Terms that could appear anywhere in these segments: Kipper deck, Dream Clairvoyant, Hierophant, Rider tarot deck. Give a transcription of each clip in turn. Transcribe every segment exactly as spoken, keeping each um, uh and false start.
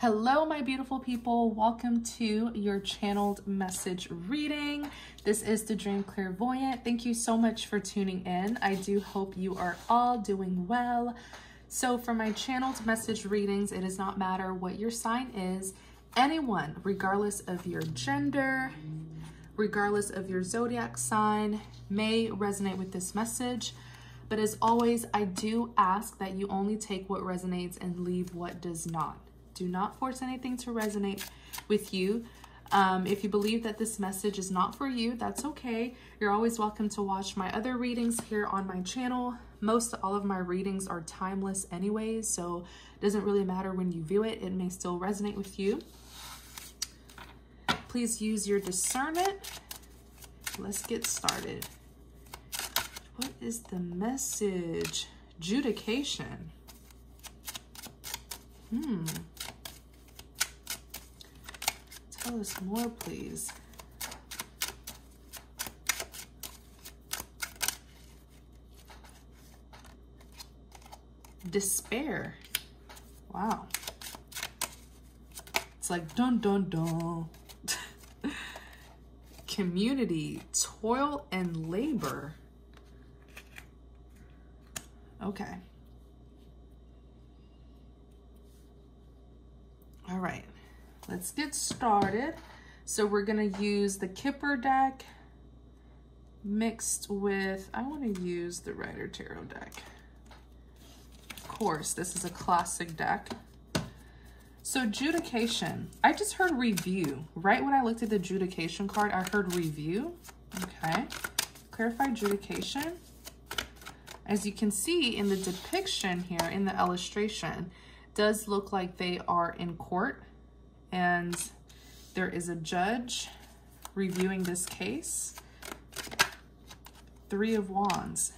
Hello, my beautiful people. Welcome to your channeled message reading. This is the Dream Clairvoyant. Thank you so much for tuning in. I do hope you are all doing well. So for my channeled message readings, it does not matter what your sign is. Anyone, regardless of your gender, regardless of your zodiac sign, may resonate with this message. But as always, I do ask that you only take what resonates and leave what does not. Do not force anything to resonate with you. Um, if you believe that this message is not for you, that's okay. You're always welcome to watch my other readings here on my channel. Most all of my readings are timeless anyways, so it doesn't really matter when you view it. It may still resonate with you. Please use your discernment. Let's get started. What is the message? Adjudication. Hmm. Tell us more, please. Despair. Wow. It's like dun dun dun. Community, toil and labor. Okay. All right, let's get started. So we're gonna use the Kipper deck mixed with, I wanna use the Rider tarot deck. Of course, this is a classic deck. So adjudication, I just heard review. Right when I looked at the adjudication card, I heard review. Okay, clarify adjudication. As you can see in the depiction here, in the illustration, does look like they are in court and there is a judge reviewing this case. Three of Wands.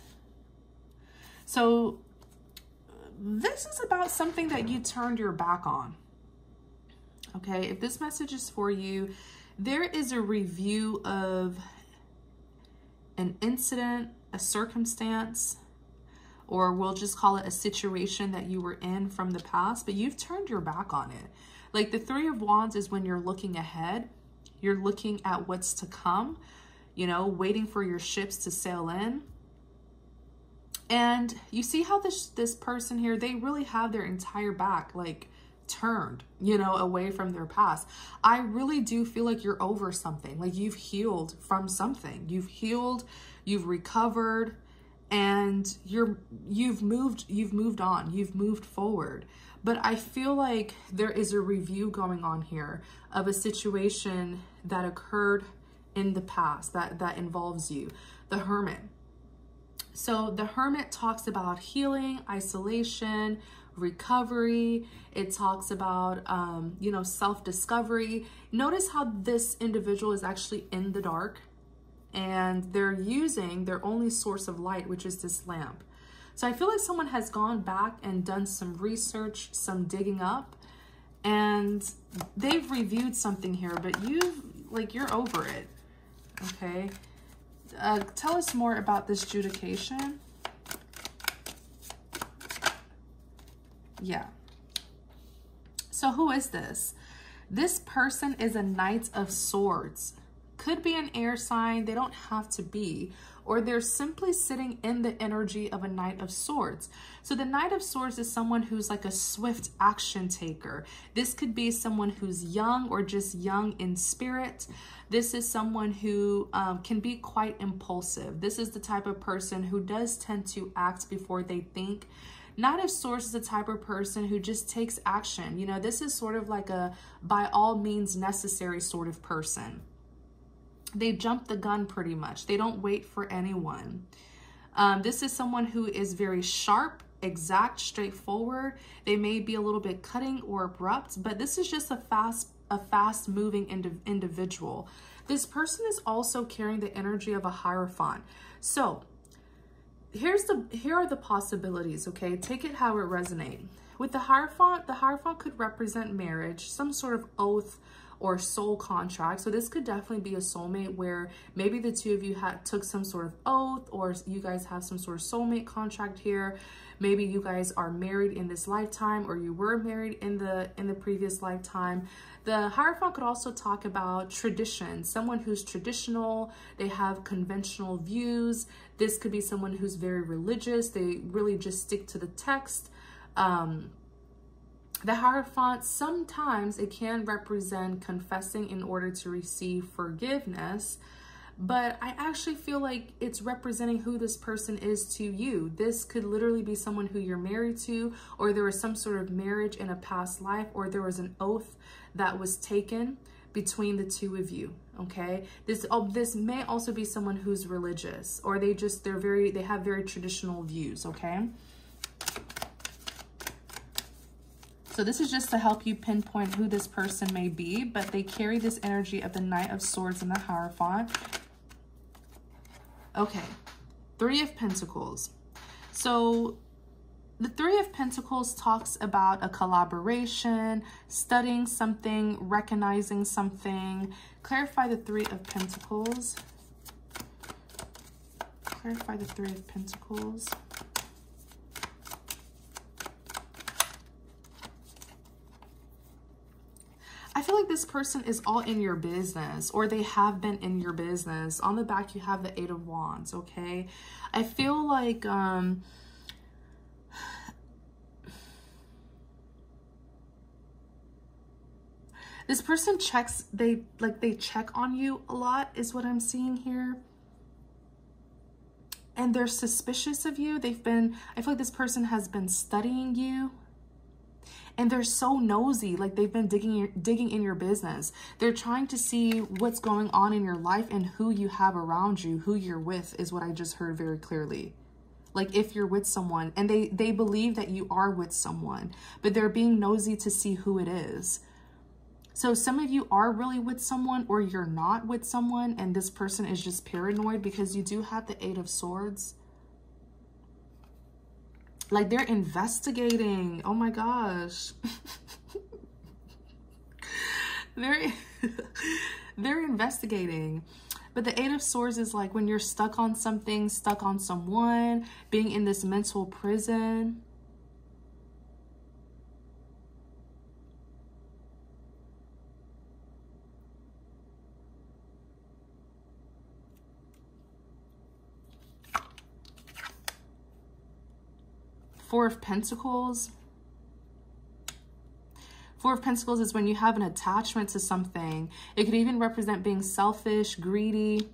So this is about something that you turned your back on. Okay, if this message is for you, there is a review of an incident, a circumstance, or we'll just call it a situation that you were in from the past, but you've turned your back on it. Like the Three of Wands is when you're looking ahead, you're looking at what's to come, you know, waiting for your ships to sail in. And you see how this, this person here, they really have their entire back, like turned, you know, away from their past. I really do feel like you're over something, like you've healed from something. You've healed, you've recovered, and you're you've moved you've moved on you've moved forward. But I feel like there is a review going on here of a situation that occurred in the past that that involves you, the Hermit. So the Hermit talks about healing, isolation, recovery. It talks about um you know, self-discovery. Notice how this individual is actually in the dark and they're using their only source of light, which is this lamp. So I feel like someone has gone back and done some research, some digging up, and they've reviewed something here, but you've, like, you're over it. Okay. Uh, tell us more about this adjudication. Yeah. So who is this? This person is a Knight of Swords. Could be an air sign, they don't have to be, or they're simply sitting in the energy of a Knight of Swords. So the Knight of Swords is someone who's like a swift action taker. This could be someone who's young or just young in spirit. This is someone who um, can be quite impulsive. This is the type of person who does tend to act before they think. Knight of Swords is the type of person who just takes action. You know, this is sort of like a by all means necessary sort of person. They jump the gun pretty much. They don't wait for anyone. Um, this is someone who is very sharp, exact, straightforward. They may be a little bit cutting or abrupt, but this is just a fast, a fast-moving ind- individual. This person is also carrying the energy of a Hierophant. So here's the here are the possibilities. Okay, take it how it resonates. With the Hierophant, the Hierophant could represent marriage, some sort of oath, or soul contract. So this could definitely be a soulmate where maybe the two of you had took some sort of oath, or you guys have some sort of soulmate contract here. Maybe you guys are married in this lifetime, or you were married in the in the previous lifetime. The Hierophant could also talk about tradition, someone who's traditional, they have conventional views. This could be someone who's very religious, they really just stick to the text. Um, the Hierophant, sometimes it can represent confessing in order to receive forgiveness. But I actually feel like it's representing who this person is to you. This could literally be someone who you're married to, or there was some sort of marriage in a past life, or there was an oath that was taken between the two of you, okay? This oh, this may also be someone who's religious, or they just, they're very, they have very traditional views, okay? So this is just to help you pinpoint who this person may be, but they carry this energy of the Knight of Swords and the Hierophant. Okay, Three of Pentacles. So the Three of Pentacles talks about a collaboration, studying something, recognizing something. Clarify the Three of Pentacles. Clarify the Three of Pentacles. I feel like this person is all in your business, or they have been in your business. On the back, you have the Eight of Wands, okay? I feel like um, this person checks, they like they check on you a lot is what I'm seeing here. And they're suspicious of you. They've been, I feel like this person has been studying you. And they're so nosy, like they've been digging, digging in your business. They're trying to see what's going on in your life and who you have around you, who you're with, is what I just heard very clearly. Like if you're with someone, and they, they believe that you are with someone, but they're being nosy to see who it is. So some of you are really with someone, or you're not with someone, and this person is just paranoid, because you do have the Eight of Swords. Like they're investigating. Oh my gosh. they're, they're investigating. But the Eight of Swords is like when you're stuck on something, stuck on someone, being in this mental prison. Four of Pentacles. Four of Pentacles is when you have an attachment to something. It could even represent being selfish, greedy.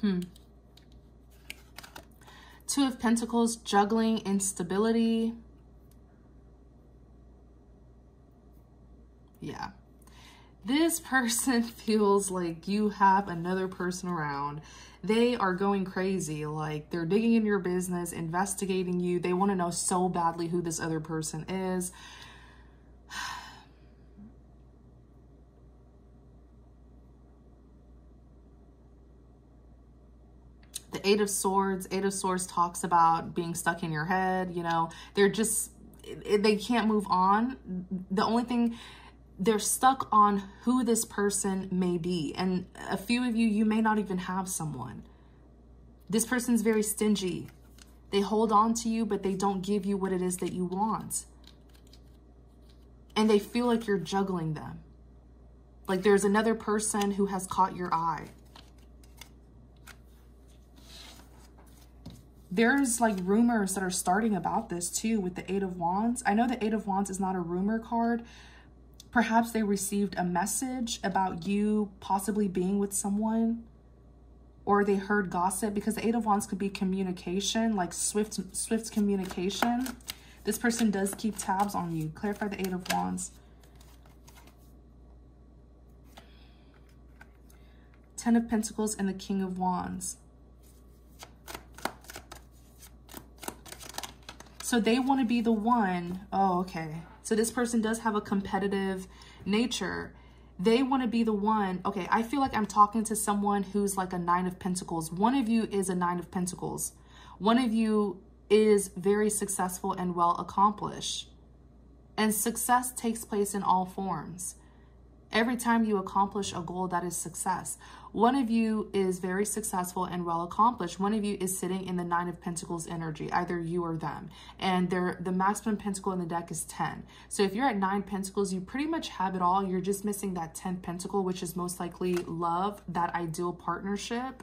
Hmm. Two of Pentacles, juggling, instability. Yeah. This person feels like you have another person around. They are going crazy. Like they're digging in your business, investigating you. They want to know so badly who this other person is. The Eight of Swords, Eight of Swords talks about being stuck in your head, you know, they're just, they can't move on. The only thing, they're stuck on who this person may be. And a few of you, you may not even have someone. This person's very stingy. They hold on to you, but they don't give you what it is that you want. And they feel like you're juggling them. Like there's another person who has caught your eye. There's like rumors that are starting about this too with the Eight of Wands. I know the Eight of Wands is not a rumor card. Perhaps they received a message about you possibly being with someone, or they heard gossip, because the Eight of Wands could be communication, like swift, swift communication. This person does keep tabs on you. Clarify the Eight of Wands. Ten of Pentacles and the King of Wands. So they want to be the one. Oh, okay. So this person does have a competitive nature. They want to be the one. Okay, I feel like I'm talking to someone who's like a nine of pentacles. One of you is a nine of pentacles. One of you is very successful and well accomplished. And success takes place in all forms. Every time you accomplish a goal, that is success. One of you is very successful and well accomplished. One of you is sitting in the nine of pentacles energy, either you or them. And they're, the maximum pentacle in the deck is ten. So if you're at nine pentacles, you pretty much have it all. You're just missing that tenth pentacle, which is most likely love, that ideal partnership.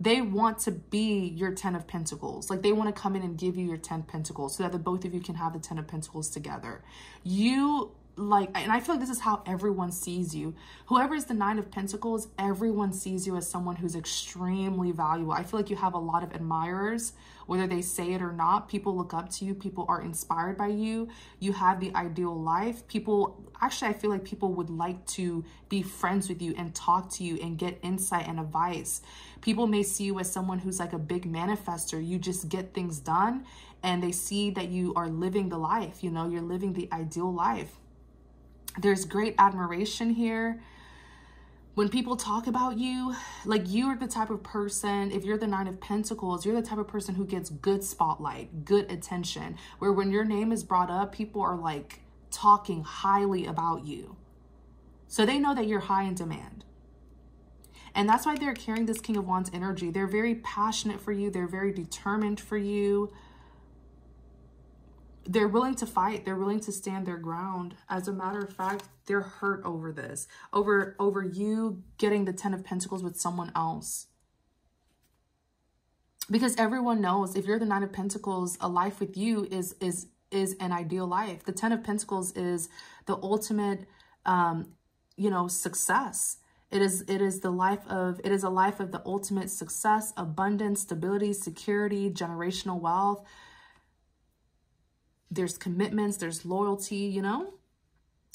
They want to be your ten of pentacles. Like, they want to come in and give you your ten pentacles so that the both of you can have the ten of pentacles together. You... Like, and I feel like this is how everyone sees you. Whoever is the nine of pentacles, everyone sees you as someone who's extremely valuable. I feel like you have a lot of admirers, whether they say it or not. People look up to you. People are inspired by you. You have the ideal life. People, actually, I feel like people would like to be friends with you and talk to you and get insight and advice. People may see you as someone who's like a big manifester. You just get things done, and they see that you are living the life. You know, you're living the ideal life. There's great admiration here. When people talk about you, like, you are the type of person, if you're the nine of pentacles, you're the type of person who gets good spotlight, good attention, where when your name is brought up, people are like talking highly about you. So they know that you're high in demand. And that's why they're carrying this King of Wands energy. They're very passionate for you. They're very determined for you. They're willing to fight. They're willing to stand their ground. As a matter of fact, they're hurt over this, over, over you getting the ten of pentacles with someone else. Because everyone knows if you're the nine of pentacles, a life with you is, is, is an ideal life. The ten of pentacles is the ultimate, um, you know, success. It is, it is the life of, it is a life of the ultimate success, abundance, stability, security, generational wealth. There's commitments, there's loyalty, you know,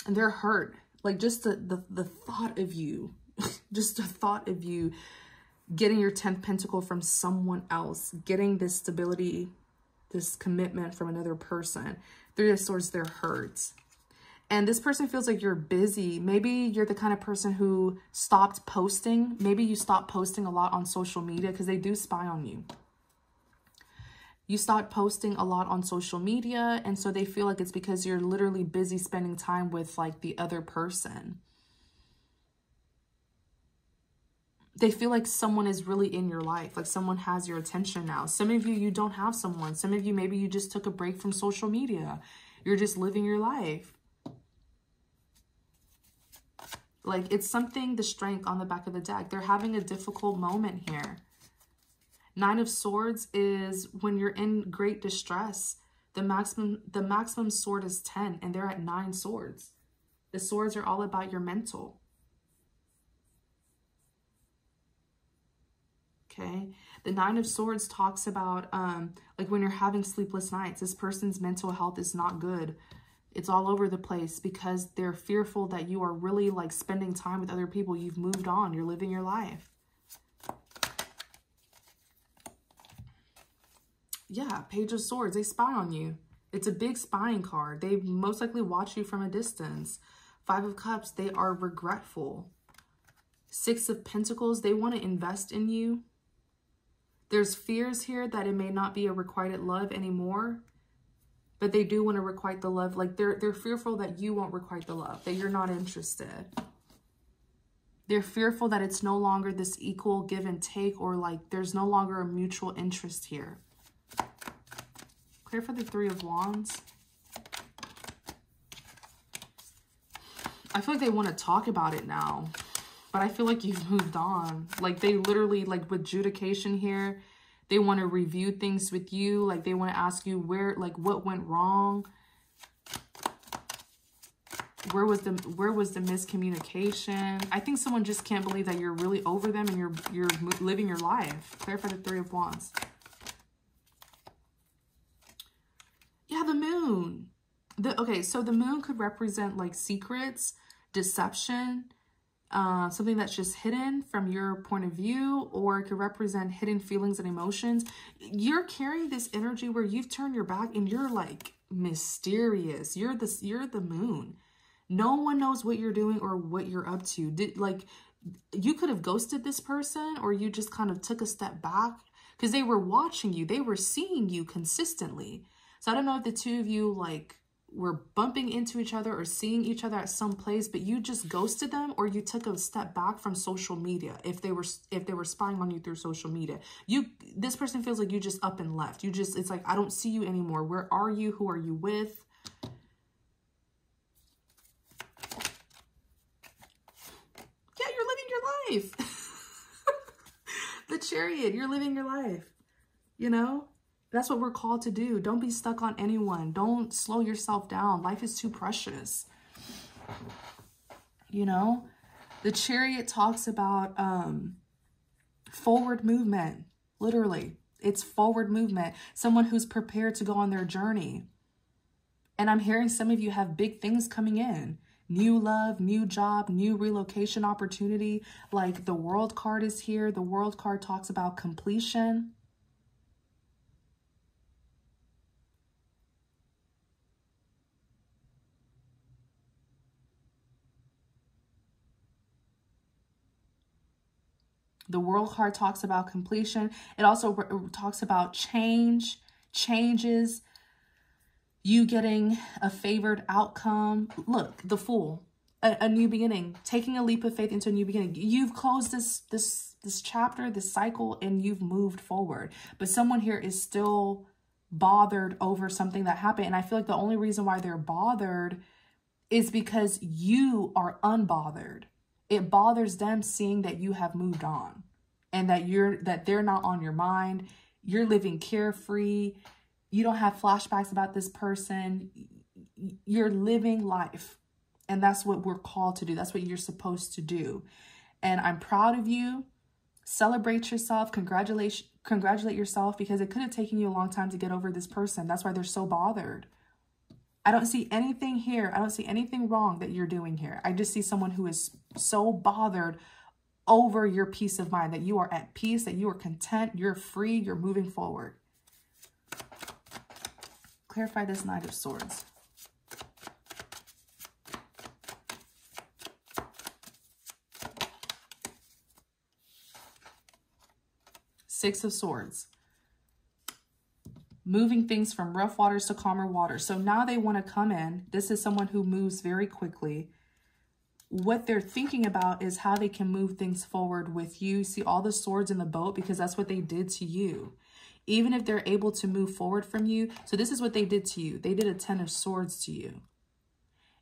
and they're hurt. Like, just the, the, the thought of you, just the thought of you getting your tenth pentacle from someone else, getting this stability, this commitment from another person. Three of Swords, they're hurt. And this person feels like you're busy. Maybe you're the kind of person who stopped posting. Maybe you stopped posting a lot on social media, because they do spy on you. You start posting a lot on social media, and so they feel like it's because you're literally busy spending time with, like, the other person. They feel like someone is really in your life, like someone has your attention now. Some of you, you don't have someone. Some of you, maybe you just took a break from social media. You're just living your life. Like, it's something, the strength on the back of the deck. They're having a difficult moment here. Nine of Swords is when you're in great distress. The maximum, the maximum sword is ten, and they're at nine swords. The swords are all about your mental. Okay. The Nine of Swords talks about um, like when you're having sleepless nights, this person's mental health is not good. It's all over the place because they're fearful that you are really like spending time with other people. You've moved on. You're living your life. Yeah, Page of Swords, they spy on you. It's a big spying card. They most likely watch you from a distance. Five of Cups, they are regretful. Six of Pentacles, they want to invest in you. There's fears here that it may not be a requited love anymore, but they do want to requite the love. Like, they're, they're fearful that you won't requite the love, that you're not interested. They're fearful that it's no longer this equal give and take, or like there's no longer a mutual interest here. Clear for the Three of Wands. I feel like they want to talk about it now, but I feel like you've moved on. Like, they literally, like with adjudication here, they want to review things with you. Like, they want to ask you where, like, what went wrong? Where was the, where was the miscommunication? I think someone just can't believe that you're really over them and you're, you're living your life. Clear for the Three of Wands. Yeah, the moon. The, okay, so the moon could represent like secrets, deception, uh, something that's just hidden from your point of view, or it could represent hidden feelings and emotions. You're carrying this energy where you've turned your back and you're like mysterious. You're the, you're the moon. No one knows what you're doing or what you're up to. Did, like, you could have ghosted this person, or you just kind of took a step back because they were watching you. They were seeing you consistently. So I don't know if the two of you, like, were bumping into each other or seeing each other at some place, but you just ghosted them, or you took a step back from social media. If they were, if they were spying on you through social media, you, this person feels like you just up and left. You just, it's like, I don't see you anymore. Where are you? Who are you with? Yeah, you're living your life. The Chariot, you're living your life, you know? That's what we're called to do. Don't be stuck on anyone. Don't slow yourself down. Life is too precious. You know, the Chariot talks about um, forward movement. Literally, it's forward movement. Someone who's prepared to go on their journey. And I'm hearing some of you have big things coming in. New love, new job, new relocation opportunity. Like, the World card is here. The World card talks about completion. The World card talks about completion. It also talks about change, changes, you getting a favored outcome. Look, the Fool, a, a new beginning, taking a leap of faith into a new beginning. You've closed this, this, this chapter, this cycle, and you've moved forward. But someone here is still bothered over something that happened. And I feel like the only reason why they're bothered is because you are unbothered. It bothers them seeing that you have moved on and that you're, that they're not on your mind. You're living carefree. You don't have flashbacks about this person. You're living life. And that's what we're called to do. That's what you're supposed to do. And I'm proud of you. Celebrate yourself. Congratulate, congratulate yourself, because it could have taken you a long time to get over this person. That's why they're so bothered. I don't see anything here. I don't see anything wrong that you're doing here. I just see someone who is so bothered over your peace of mind, that you are at peace, that you are content, you're free, you're moving forward. Clarify this Knight of Swords. Six of Swords. Moving things from rough waters to calmer waters. So now they want to come in. This is someone who moves very quickly. What they're thinking about is how they can move things forward with you. See all the swords in the boat, because that's what they did to you. Even if they're able to move forward from you. So this is what they did to you. They did a ten of swords to you.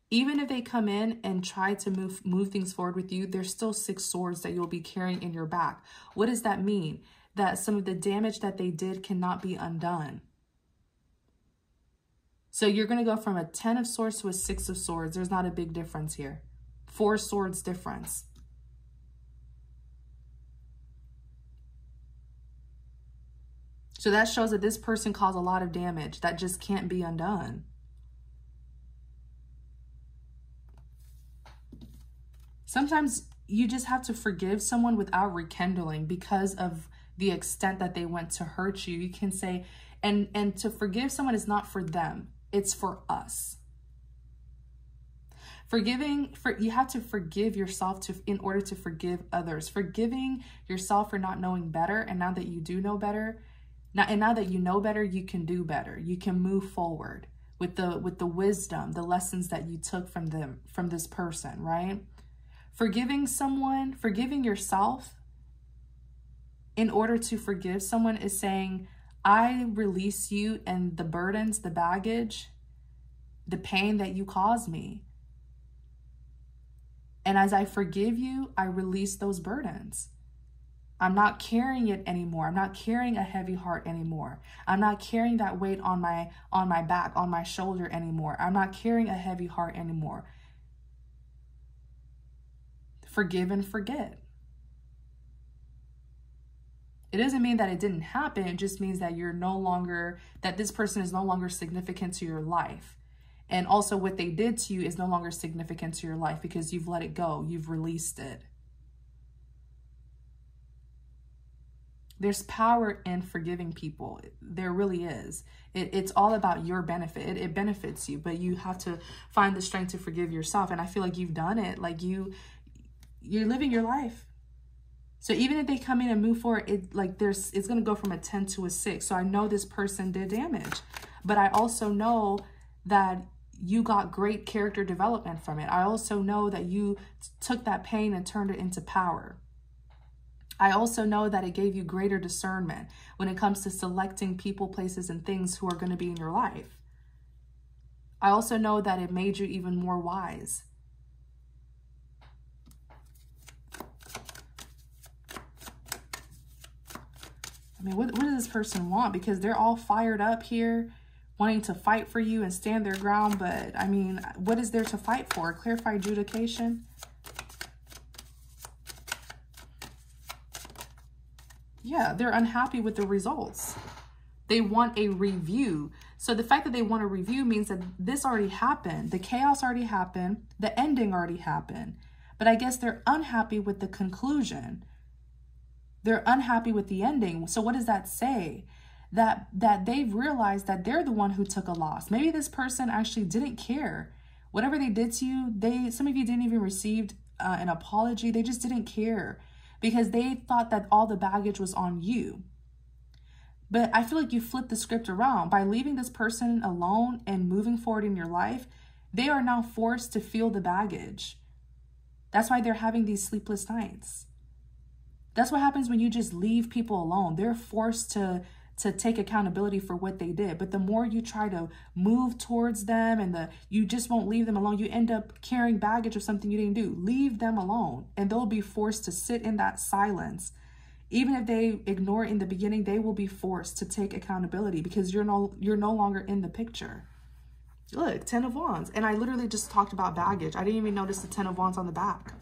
Even if they come in and try to move, move things forward with you, there's still six swords that you'll be carrying in your back. What does that mean? That some of the damage that they did cannot be undone. So you're going to go from a ten of swords to a six of swords. There's not a big difference here. Four swords difference. So that shows that this person caused a lot of damage that just can't be undone. Sometimes you just have to forgive someone without rekindling because of the extent that they went to hurt you. You can say, and, and to forgive someone is not for them. It's for us. Forgiving, for, you have to forgive yourself to, in order to forgive others. Forgiving yourself for not knowing better, and now that you do know better, now, and now that you know better, you can do better. You can move forward with the with the wisdom, the lessons that you took from them, from this person, right? Forgiving someone, forgiving yourself in order to forgive someone is saying, I release you and the burdens, the baggage, the pain that you caused me. And as I forgive you, I release those burdens. I'm not carrying it anymore. I'm not carrying a heavy heart anymore. I'm not carrying that weight on my, on my back, on my shoulder anymore. I'm not carrying a heavy heart anymore. Forgive and forget. It doesn't mean that it didn't happen. It just means that you're no longer, that this person is no longer significant to your life. And also what they did to you is no longer significant to your life because you've let it go. You've released it. There's power in forgiving people. There really is. It, it's all about your benefit. It, it benefits you, but you have to find the strength to forgive yourself. And I feel like you've done it. Like you, you're living your life. So even if they come in and move forward, it like there's it's gonna go from a ten to a six. So I know this person did damage, but I also know that you got great character development from it. I also know that you took that pain and turned it into power. I also know that it gave you greater discernment when it comes to selecting people, places, and things who are going to be in your life. I also know that it made you even more wise. I mean, what, what does this person want? Because they're all fired up here, wanting to fight for you and stand their ground. But I mean, what is there to fight for? Clarify adjudication. Yeah, they're unhappy with the results. They want a review. So the fact that they want a review means that this already happened. The chaos already happened. The ending already happened. But I guess they're unhappy with the conclusion. They're unhappy with the ending. So what does that say? That, that they've realized that they're the one who took a loss. Maybe this person actually didn't care. Whatever they did to you, they some of you didn't even receive uh, an apology. They just didn't care because they thought that all the baggage was on you. But I feel like you flipped the script around. By leaving this person alone and moving forward in your life, they are now forced to feel the baggage. That's why they're having these sleepless nights. That's what happens when you just leave people alone. They're forced to to take accountability for what they did. But the more you try to move towards them and the you just won't leave them alone, you end up carrying baggage of something you didn't do. Leave them alone, and they'll be forced to sit in that silence. Even if they ignore it in the beginning, they will be forced to take accountability because you're no, you're no longer in the picture. Look, Ten of Wands. And I literally just talked about baggage. I didn't even notice the Ten of Wands on the back.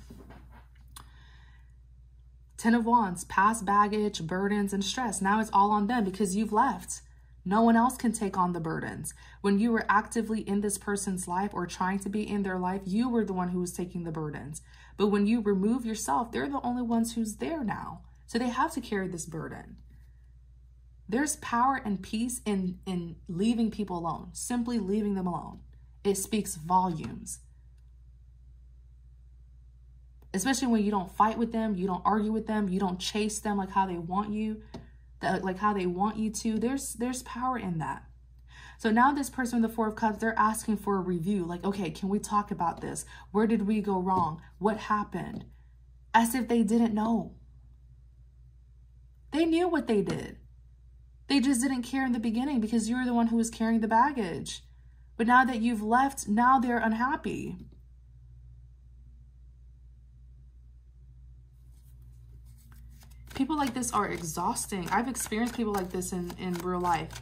Ten of Wands, past baggage, burdens, and stress. Now it's all on them because you've left. No one else can take on the burdens. When you were actively in this person's life or trying to be in their life, you were the one who was taking the burdens. But when you remove yourself, they're the only ones who's there now. So they have to carry this burden. There's power and peace in, in leaving people alone, simply leaving them alone. It speaks volumes. Especially when you don't fight with them, you don't argue with them, you don't chase them like how they want you, like how they want you to. There's there's power in that. So now this person with the Four of Cups, they're asking for a review. Like, okay, can we talk about this? Where did we go wrong? What happened? As if they didn't know. They knew what they did. They just didn't care in the beginning because you were the one who was carrying the baggage. But now that you've left, now they're unhappy. People like this are exhausting. I've experienced people like this in, in real life.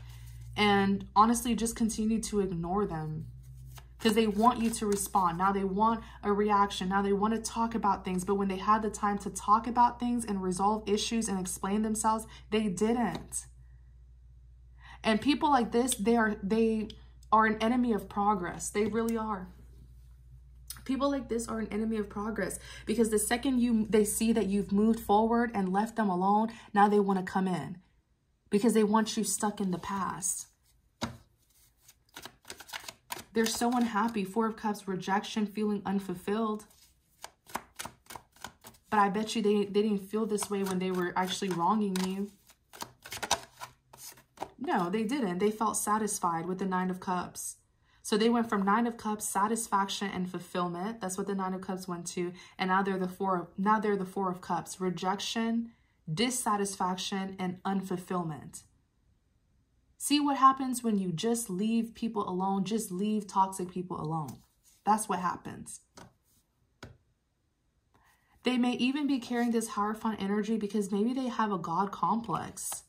And honestly, just continue to ignore them because they want you to respond. Now they want a reaction. Now they want to talk about things. But when they had the time to talk about things and resolve issues and explain themselves, they didn't. And people like this, they are, they are an enemy of progress. They really are. People like this are an enemy of progress because the second you they see that you've moved forward and left them alone, now they want to come in because they want you stuck in the past. They're so unhappy. Four of Cups, rejection, feeling unfulfilled. But I bet you they, they didn't feel this way when they were actually wronging you. No, they didn't. They felt satisfied with the Nine of Cups. So they went from Nine of Cups, satisfaction and fulfillment. That's what the Nine of Cups went to. And now they're the four of, now they're the Four of Cups, rejection, dissatisfaction, and unfulfillment. See what happens when you just leave people alone, just leave toxic people alone. That's what happens. They may even be carrying this Hierophant energy because maybe they have a God complex.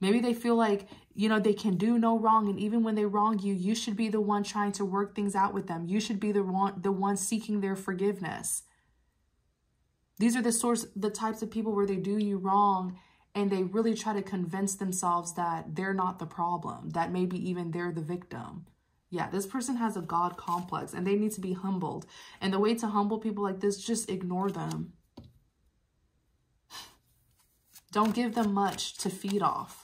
Maybe they feel like, you know, they can do no wrong. And even when they wrong you, you should be the one trying to work things out with them. You should be the one, the one seeking their forgiveness. These are the source, the types of people where they do you wrong and they really try to convince themselves that they're not the problem, that maybe even they're the victim. Yeah, this person has a God complex and they need to be humbled. And the way to humble people like this, just ignore them. Don't give them much to feed off.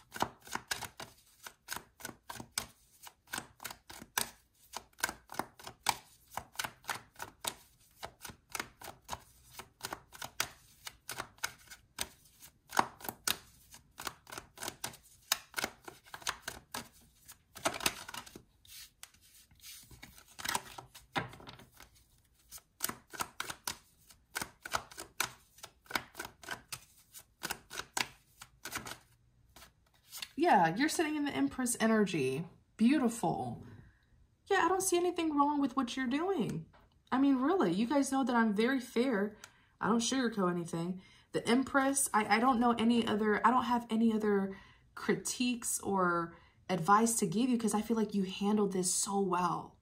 Yeah, you're sitting in the Empress energy. Beautiful. Yeah, I don't see anything wrong with what you're doing. I mean, really, you guys know that I'm very fair. I don't sugarcoat anything. The Empress, I, I don't know any other, I don't have any other critiques or advice to give you because I feel like you handled this so well.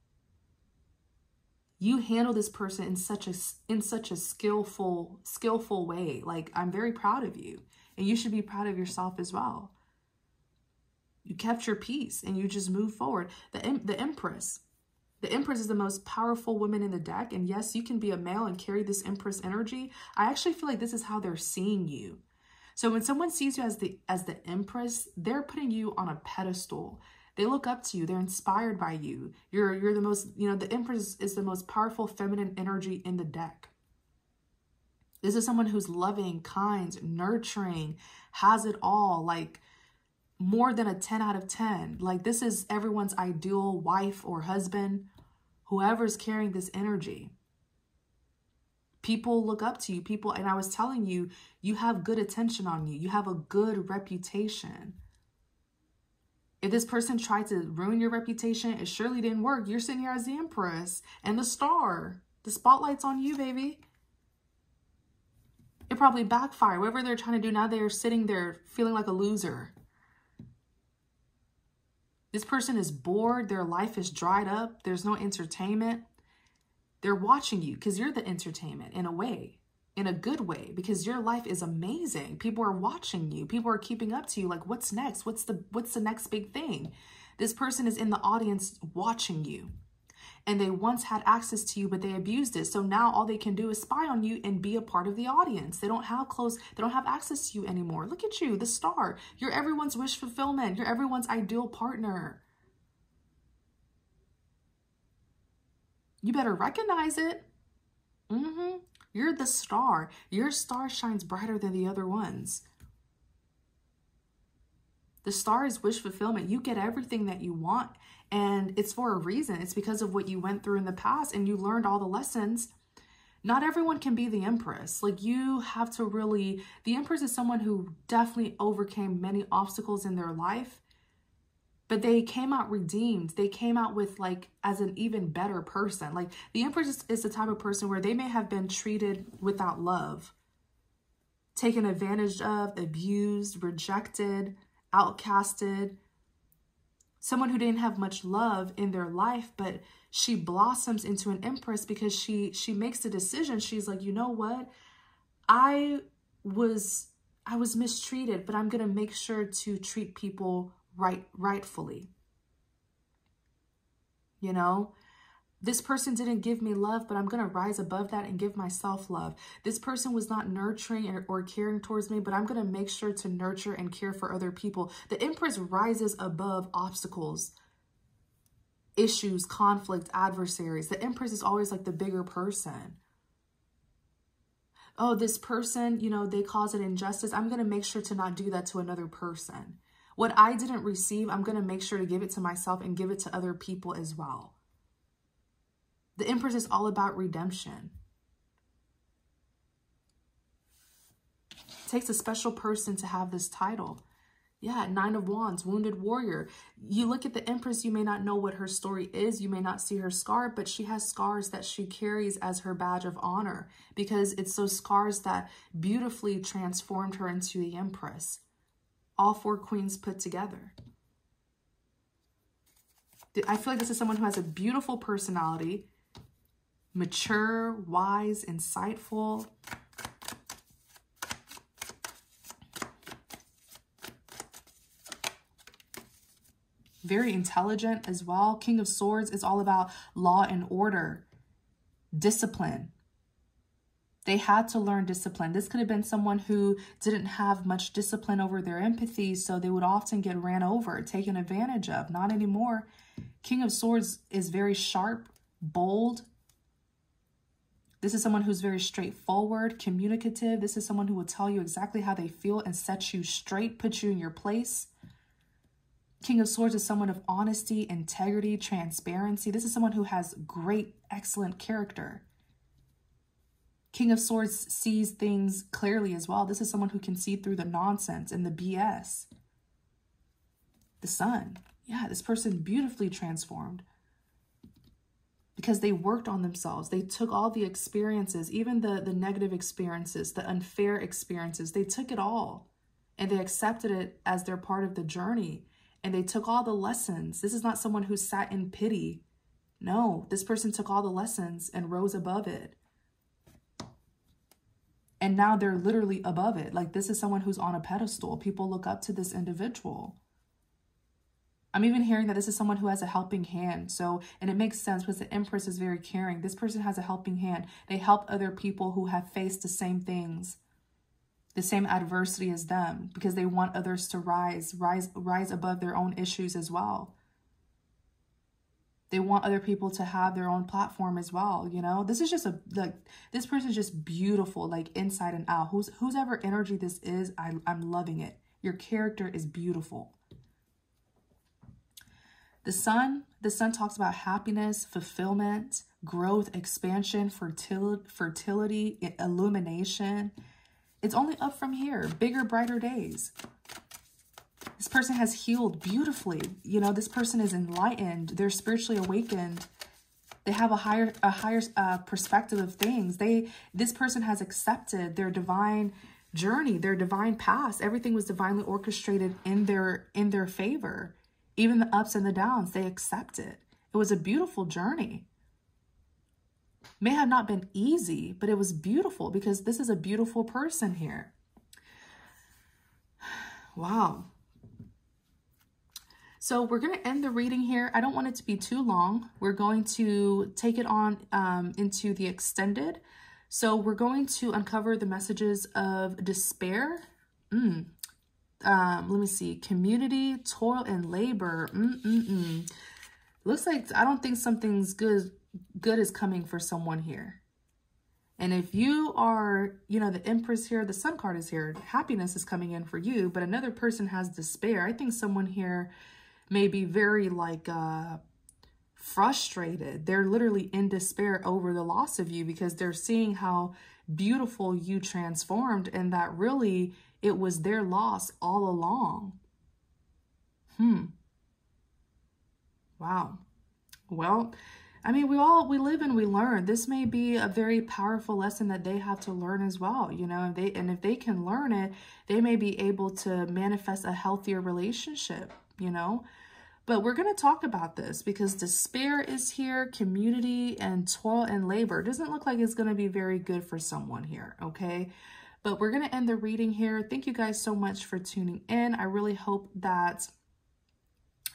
You handled this person in such a, in such a skillful, skillful way. Like, I'm very proud of you. And you should be proud of yourself as well. You kept your peace and you just moved forward. The, the Empress. The Empress is the most powerful woman in the deck. And yes, you can be a male and carry this Empress energy. I actually feel like this is how they're seeing you. So when someone sees you as the, as the Empress, they're putting you on a pedestal. They look up to you. They're inspired by you. You're, you're the most, you know, the Empress is the most powerful feminine energy in the deck. This is someone who's loving, kind, nurturing, has it all. Like, more than a ten out of ten. Like, this is everyone's ideal wife or husband, whoever's carrying this energy. People look up to you. People, and I was telling you, you have good attention on you. You have a good reputation. If this person tried to ruin your reputation, it surely didn't work. You're sitting here as the Empress and the star. The spotlight's on you, baby. It probably backfired. Whatever they're trying to do, now they're sitting there feeling like a loser. This person is bored. Their life is dried up. There's no entertainment. They're watching you because you're the entertainment in a way, in a good way, because your life is amazing. People are watching you. People are keeping up to you. Like, what's next? What's the, what's the next big thing? This person is in the audience watching you, and they once had access to you, but they abused it. So now all they can do is spy on you and be a part of the audience. They don't have close, they don't have access to you anymore. Look at you, the star. You're everyone's wish fulfillment. You're everyone's ideal partner. You better recognize it. Mm-hmm. You're the star. Your star shines brighter than the other ones. The star is wish fulfillment. You get everything that you want. And it's for a reason. It's because of what you went through in the past and you learned all the lessons. Not everyone can be the Empress. Like, you have to really, the Empress is someone who definitely overcame many obstacles in their life, but they came out redeemed. They came out with, like, as an even better person. Like, the Empress is, is the type of person where they may have been treated without love, taken advantage of, abused, rejected, outcasted, someone who didn't have much love in their life, but she blossoms into an Empress because she she makes a decision. She's like, you know what? I was I was mistreated, but I'm gonna make sure to treat people right rightfully. You know, this person didn't give me love, but I'm gonna rise above that and give myself love. This person was not nurturing or, or caring towards me, but I'm gonna make sure to nurture and care for other people. The Empress rises above obstacles, issues, conflict, adversaries. The Empress is always like the bigger person. Oh, this person, you know, they cause an injustice. I'm gonna make sure to not do that to another person. What I didn't receive, I'm gonna make sure to give it to myself and give it to other people as well. The Empress is all about redemption. It takes a special person to have this title. Yeah, Nine of Wands, wounded warrior. You look at the Empress, you may not know what her story is. You may not see her scar, but she has scars that she carries as her badge of honor because it's those scars that beautifully transformed her into the Empress. All four queens put together. I feel like this is someone who has a beautiful personality, mature, wise, insightful. Very intelligent as well. King of Swords is all about law and order, discipline. They had to learn discipline. This could have been someone who didn't have much discipline over their empathy, so they would often get ran over, taken advantage of. Not anymore. King of Swords is very sharp, bold. This is someone who's very straightforward, communicative. This is someone who will tell you exactly how they feel and set you straight, put you in your place. King of Swords is someone of honesty, integrity, transparency. This is someone who has great, excellent character. King of Swords sees things clearly as well. This is someone who can see through the nonsense and the B S. The Sun. Yeah, this person beautifully transformed because they worked on themselves. They took all the experiences, even the, the negative experiences, the unfair experiences. They took it all and they accepted it as their part of the journey. And they took all the lessons. This is not someone who sat in pity. No, this person took all the lessons and rose above it. And now they're literally above it. Like, this is someone who's on a pedestal. People look up to this individual. I'm even hearing that this is someone who has a helping hand. So, and it makes sense because the Empress is very caring. This person has a helping hand. They help other people who have faced the same things, the same adversity as them, because they want others to rise, rise, rise above their own issues as well. They want other people to have their own platform as well. You know, this is just a, like, this person is just beautiful, like inside and out. Who's, whosever energy this is, I, I'm loving it. Your character is beautiful. The Sun, the Sun talks about happiness, fulfillment, growth, expansion, fertility, fertility, illumination. It's only up from here. Bigger, brighter days. This person has healed beautifully. You know, this person is enlightened. They're spiritually awakened. They have a higher, a higher uh, perspective of things. They, this person has accepted their divine journey, their divine past. Everything was divinely orchestrated in their, in their favor. Even the ups and the downs, they accept it. It was a beautiful journey. May have not been easy, but it was beautiful because this is a beautiful person here. Wow. So we're going to end the reading here. I don't want it to be too long. We're going to take it on um, into the extended. So we're going to uncover the messages of despair. Mm. Um, let me see. Community, toil, and labor. Mm-mm-mm. Looks like I don't think something's good. Good is coming for someone here. And if you are, you know, the Empress here, the Sun card is here, happiness is coming in for you, but another person has despair. I think someone here may be very like uh, frustrated. They're literally in despair over the loss of you because they're seeing how beautiful you transformed and that really it was their loss all along. Hmm. Wow. Well, I mean, we all, we live and we learn. This may be a very powerful lesson that they have to learn as well, you know, and, they, and if they can learn it, they may be able to manifest a healthier relationship, you know, but we're going to talk about this because despair is here, community and toil and labor. It doesn't look like it's going to be very good for someone here, okay? But we're going to end the reading here. Thank you guys so much for tuning in. I really hope that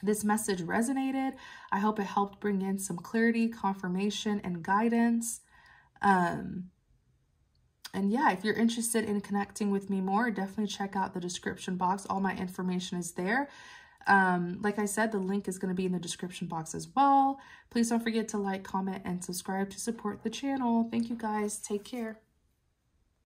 this message resonated. I hope it helped bring in some clarity, confirmation, and guidance. Um, and yeah, if you're interested in connecting with me more, definitely check out the description box. All my information is there. Um, like I said, the link is going to be in the description box as well. Please don't forget to like, comment, and subscribe to support the channel. Thank you guys. Take care.